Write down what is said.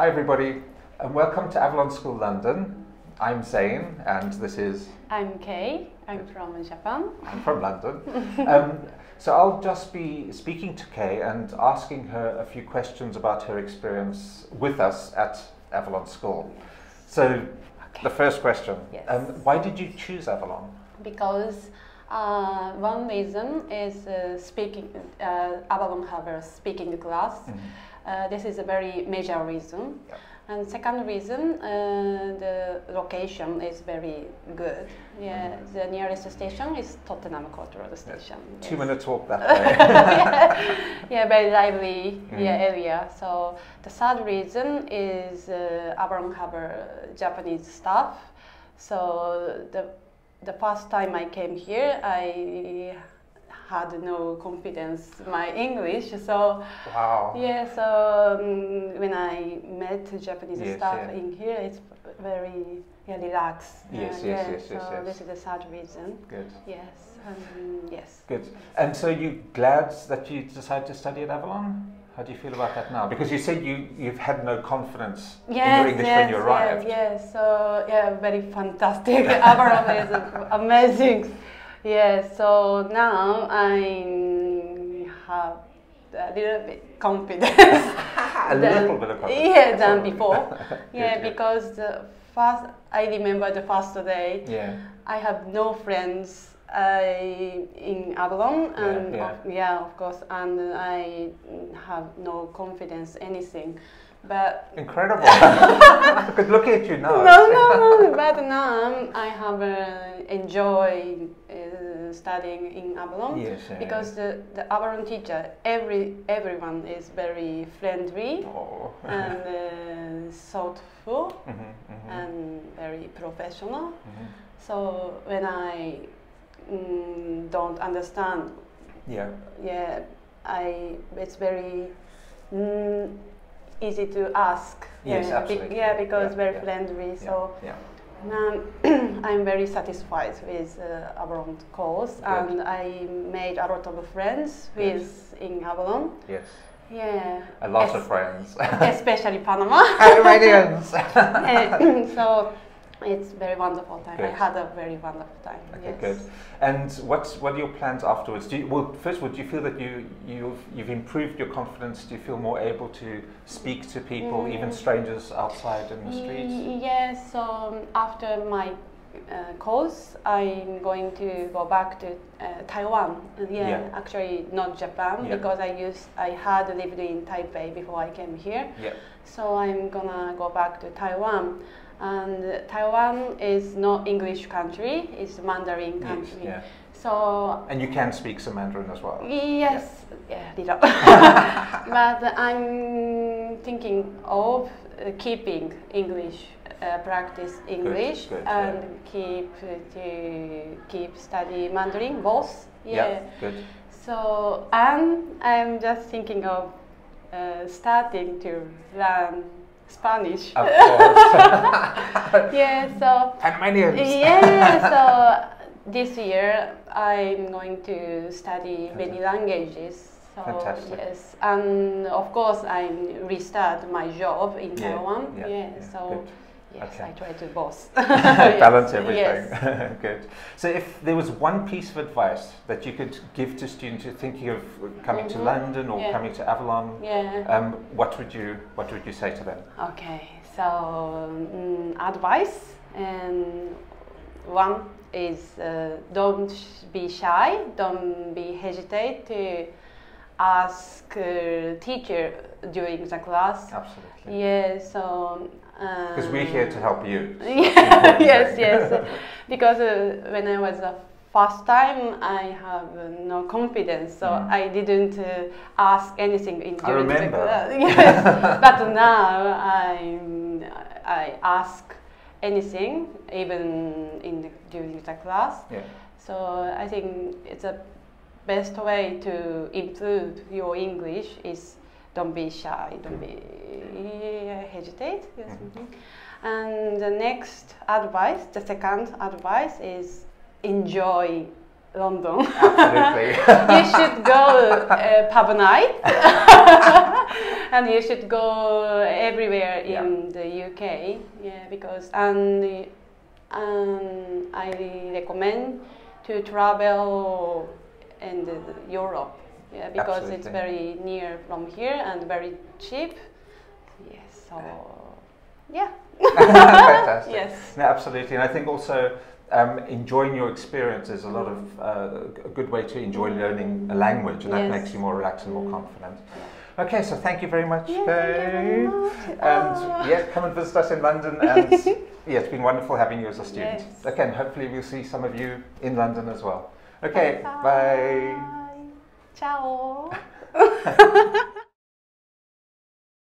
Hi everybody, and welcome to Avalon School London. I'm Zane, and this is... I'm Kay, I'm from Japan. I'm from London. So I'll just be speaking to Kay and asking her a few questions about her experience with us at Avalon School. So, okay. The first question, yes. Why did you choose Avalon? Because one reason is Avalon have a speaking class. Mm-hmm. This is a very major reason. Yep. And second reason, the location is very good. Yeah, the nearest station is Tottenham Court Road Station. Yes. 2 minutes walk that way. Yeah, very lively area. So the third reason is Avalon have Japanese staff. So the first time I came here, I had no confidence in my English, so wow. Yeah, so when I met Japanese staff in here, it's very relaxed. Yes, yes, yes, so yes. This is the third reason. Good. Yes, yes. Good. And so you glad that you decided to study at Avalon? How do you feel about that now? Because you said you've had no confidence in your English when you arrived. Yes, yes. So yeah, very fantastic. Avalon is amazing. Yes, so now I have a little bit confidence. A little bit of confidence. Yeah, than before. Yeah, because I remember the first day. Yeah. I have no friends in Avalon, and of course, and I have no confidence anything. But incredible. Because look at you now. No. But now I have enjoyed studying in Avalon, because the Avalon teacher, everyone is very friendly and thoughtful and very professional. So when I don't understand, it's very easy to ask. Yes, absolutely. Because very friendly. So I'm very satisfied with Avalon course. Good. And I made a lot of friends with in Avalon. Yes. Yeah. A lot of friends. Especially Panama. Iranians. So it's very wonderful time. Good. I had a very wonderful time. Okay, yes. Good. And what are your plans afterwards? First of all, do you feel that you've improved your confidence? Do you feel more able to speak to people, even strangers outside in the streets? Yes. So after my course, I'm going to go back to Taiwan. Actually not Japan, because I had lived in Taipei before I came here. Yeah. So I'm gonna go back to Taiwan. And Taiwan is not English country, it's Mandarin country. Yes, so and you can speak some Mandarin as well? Yes, little. But I'm thinking of keeping English, practice English, good, and keep study Mandarin, both. Yeah, good. So I'm just thinking of starting to learn Spanish. Of course. So. Panamanians. So this year I'm going to study many languages. So, fantastic. Yes, and of course I restart my job in Taiwan. Yeah. So. Good. Yes, okay. I try to both. Balance everything. Yes. Good. So if there was one piece of advice that you could give to students who are thinking of coming to London or coming to Avalon, what would you say to them? Okay, so advice, and one is don't be shy, don't be hesitate to ask teacher during the class. Absolutely. Yeah, so because we're here to help you. Yes, yes. Because when I was the first time, I have no confidence, so I didn't ask anything during the class. Yes, but now I ask anything, even during the class. Yeah. So I think it's the best way to improve your English is don't be shy, don't be hesitate. Yes. And the next advice, the second advice is enjoy London. Absolutely. You should go pub night And you should go everywhere in the UK, because I recommend to travel in Europe, because Absolutely. It's very near from here and very cheap. Yes, so yeah. Fantastic. Yes. No, absolutely, and I think also enjoying your experience is a lot of a good way to enjoy learning a language, and that makes you more relaxed and more confident. Okay, so thank you very much, Faye. Come and visit us in London. And it's been wonderful having you as a student. Yes. Okay, and hopefully we'll see some of you in London as well. Okay, bye. Ciao.